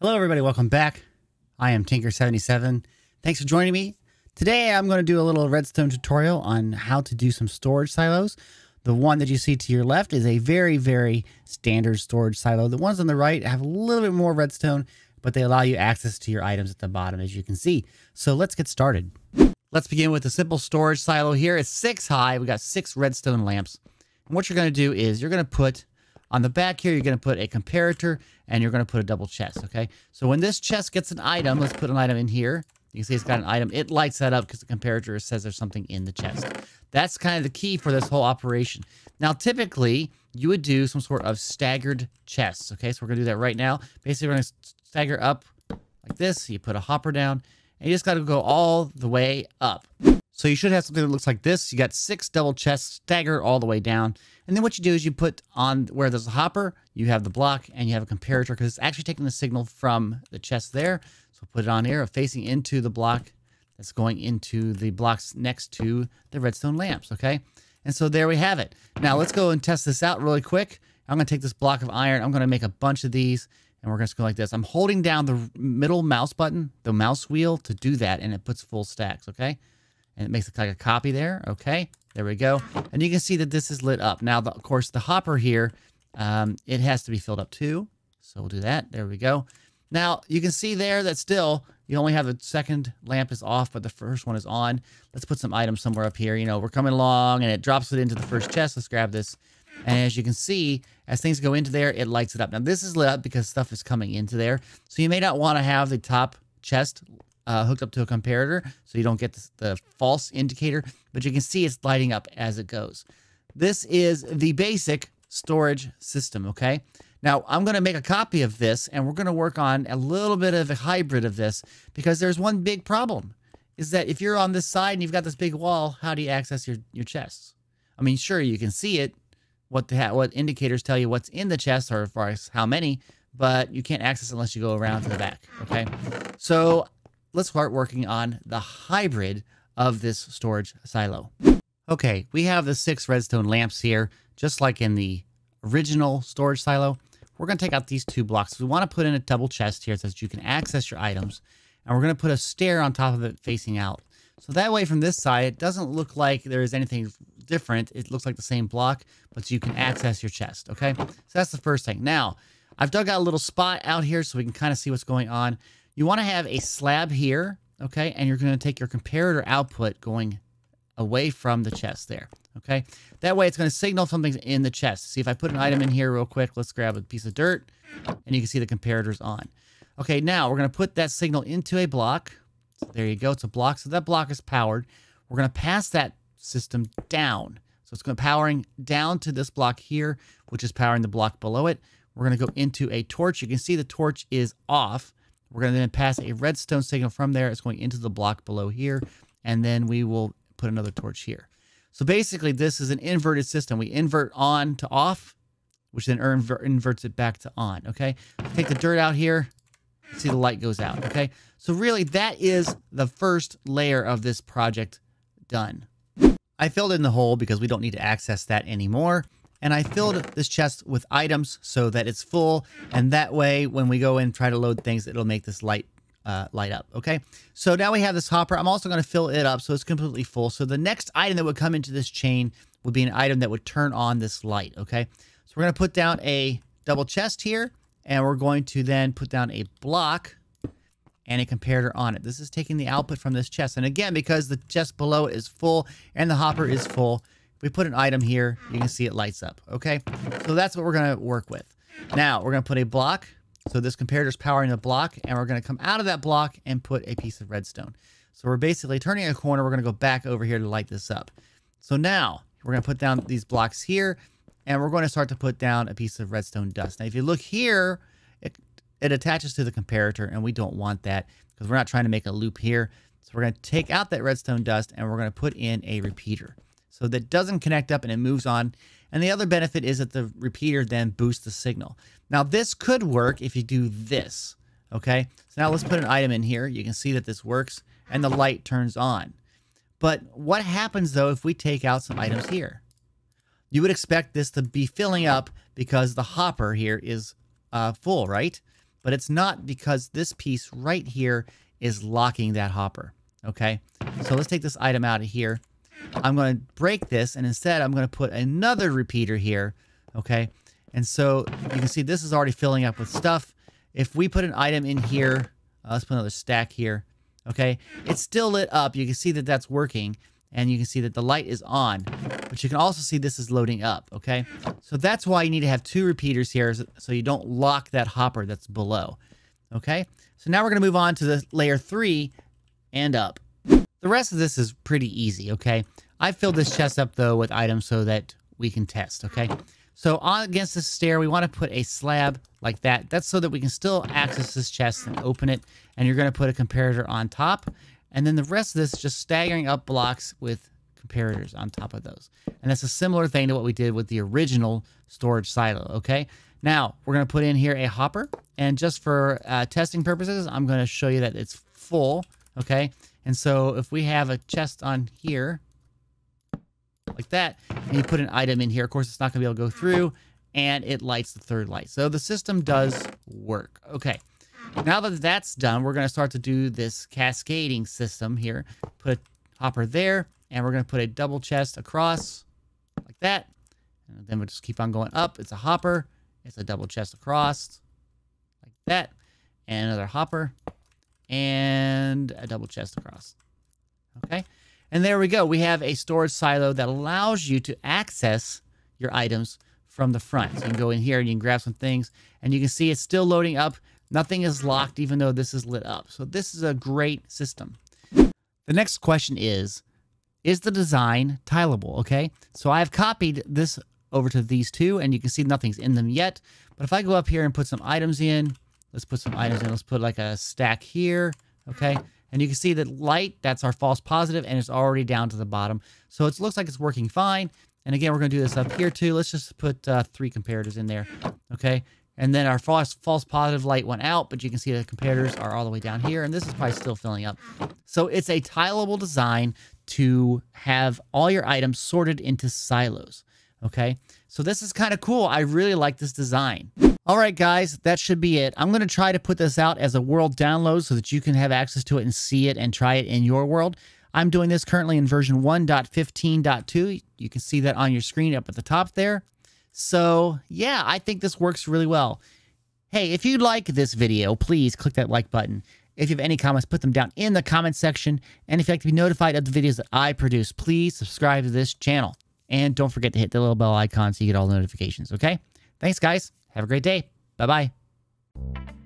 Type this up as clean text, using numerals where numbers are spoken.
Hello everybody, welcome back. I am Tinker77. Thanks for joining me. Today I'm going to do a little redstone tutorial on how to do some storage silos. The one that you see to your left is a very, very standard storage silo. The ones on the right have a little bit more redstone, but they allow you access to your items at the bottom, as you can see. So let's get started. Let's begin with a simple storage silo here. It's 6 high. We got 6 redstone lamps. And what you're going to do is you're going to put on the back here, you're going to put a comparator and you're going to put a double chest. Okay. So when this chest gets an item, let's put an item in here. You can see it's got an item. It lights that up because the comparator says there's something in the chest. That's kind of the key for this whole operation. Now, typically you would do some sort of staggered chests. Okay. So we're going to do that right now. Basically we're going to stagger up like this. You put a hopper down and you just got to go all the way up. So you should have something that looks like this. You got 6 double chests, stagger all the way down. And then what you do is you put on where there's a hopper, you have the block and you have a comparator because it's actually taking the signal from the chest there. So put it on here, facing into the block that's going into the blocks next to the redstone lamps, okay? And so there we have it. Now let's go and test this out really quick. I'm gonna take this block of iron, I'm gonna make a bunch of these and we're gonna go like this. I'm holding down the middle mouse button, the mouse wheel to do that and it puts full stacks, okay? And it makes it like a copy there. Okay, there we go. And you can see that this is lit up. Now, of course, the hopper here, it has to be filled up too. So we'll do that. There we go. Now, you can see there that still, you only have the second lamp is off, but the first one is on. Let's put some items somewhere up here. You know, we're coming along and it drops it into the first chest. Let's grab this. And as you can see, as things go into there, it lights it up. Now, this is lit up because stuff is coming into there. So you may not want to have the top chest hooked up to a comparator so you don't get the false indicator, but you can see it's lighting up as it goes. This is the basic storage system, okay? Now, I'm going to make a copy of this, and we're going to work on a little bit of a hybrid of this because there's one big problem, is that if you're on this side and you've got this big wall, how do you access your chests? I mean, sure, you can see it, what indicators tell you what's in the chest or as far as how many, but you can't access unless you go around to the back, okay? So let's start working on the hybrid of this storage silo. Okay, we have the 6 redstone lamps here, just like in the original storage silo. We're gonna take out these 2 blocks. We wanna put in a double chest here so that you can access your items. And we're gonna put a stair on top of it facing out. So that way from this side, it doesn't look like there is anything different. It looks like the same block, but you can access your chest, okay? So that's the first thing. Now, I've dug out a little spot out here so we can kind of see what's going on. You want to have a slab here, okay? And you're going to take your comparator output going away from the chest there, okay? That way it's going to signal something's in the chest. See, if I put an item in here real quick, let's grab a piece of dirt, and you can see the comparator's on. Okay, now we're going to put that signal into a block. So there you go, it's a block. So that block is powered. We're going to pass that system down. So it's going to powering down to this block here, which is powering the block below it. We're going to go into a torch. You can see the torch is off. We're going to then pass a redstone signal from there. It's going into the block below here, and then we will put another torch here. So basically, this is an inverted system. We invert on to off, which then inverts it back to on, okay? Take the dirt out here. See, the light goes out, okay? So really, that is the first layer of this project done. I filled in the hole because we don't need to access that anymore. And I filled this chest with items so that it's full. And that way, when we go in and try to load things, it'll make this light up, okay? So now we have this hopper. I'm also gonna fill it up so it's completely full. So the next item that would come into this chain would be an item that would turn on this light, okay? So we're gonna put down a double chest here, and we're going to then put down a block and a comparator on it. This is taking the output from this chest. And again, because the chest below it is full and the hopper is full, we put an item here, you can see it lights up, okay? So that's what we're gonna work with. Now, we're gonna put a block. So this comparator is powering the block, and we're gonna come out of that block and put a piece of redstone. So we're basically turning a corner, we're gonna go back over here to light this up. So now, we're gonna put down these blocks here, and we're gonna start to put down a piece of redstone dust. Now, if you look here, it attaches to the comparator, and we don't want that, because we're not trying to make a loop here. So we're gonna take out that redstone dust, and we're gonna put in a repeater. So that doesn't connect up and it moves on. And the other benefit is that the repeater then boosts the signal. Now this could work if you do this, okay? So now let's put an item in here. You can see that this works and the light turns on. But what happens though if we take out some items here? you would expect this to be filling up because the hopper here is full, right? But it's not, because this piece right here is locking that hopper, okay? So let's take this item out of here. I'm going to break this, and instead I'm going to put another repeater here, okay? And so you can see this is already filling up with stuff. If we put an item in here, let's put another stack here, okay? It's still lit up. You can see that that's working, and you can see that the light is on, but you can also see this is loading up, okay? So that's why you need to have two repeaters here, so you don't lock that hopper that's below, okay? So now we're going to move on to the layer 3 and up. The rest of this is pretty easy, okay? I filled this chest up, though, with items so that we can test, okay? So on against this stair, we want to put a slab like that. That's so that we can still access this chest and open it, and you're going to put a comparator on top, and then the rest of this is just staggering up blocks with comparators on top of those. And that's a similar thing to what we did with the original storage silo, okay? Now, we're going to put in here a hopper, and just for testing purposes, I'm going to show you that it's full, okay? And so if we have a chest on here, like that, and you put an item in here, of course, it's not going to be able to go through, and it lights the third light. So the system does work. Okay, now that that's done, we're going to start to do this cascading system here. Put a hopper there, and we're going to put a double chest across, like that. And then we'll just keep on going up. It's a hopper. It's a double chest across, like that. And another hopper. And a double chest across. Okay, and there we go. We have a storage silo that allows you to access your items from the front. So you can go in here and you can grab some things, and you can see it's still loading up. Nothing is locked, even though this is lit up. So this is a great system. The next question is the design tileable? Okay, so I've copied this over to these two, and you can see nothing's in them yet. But if I go up here and put some items in, let's put some items in. Let's put like a stack here, okay? And you can see that light, that's our false positive, and it's already down to the bottom. So it looks like it's working fine. And again, we're going to do this up here too. Let's just put 3 comparators in there, okay? And then our false positive light went out, but you can see the comparators are all the way down here, and this is probably still filling up. So it's a tileable design to have all your items sorted into silos, okay? So this is kind of cool. I really like this design. All right, guys, that should be it. I'm going to try to put this out as a world download so that you can have access to it and see it and try it in your world. I'm doing this currently in version 1.15.2. You can see that on your screen up at the top there. So, yeah, I think this works really well. Hey, if you like this video, please click that like button. If you have any comments, put them down in the comment section. And if you'd like to be notified of the videos that I produce, please subscribe to this channel. And don't forget to hit the little bell icon so you get all the notifications, okay? Thanks, guys. Have a great day. Bye-bye.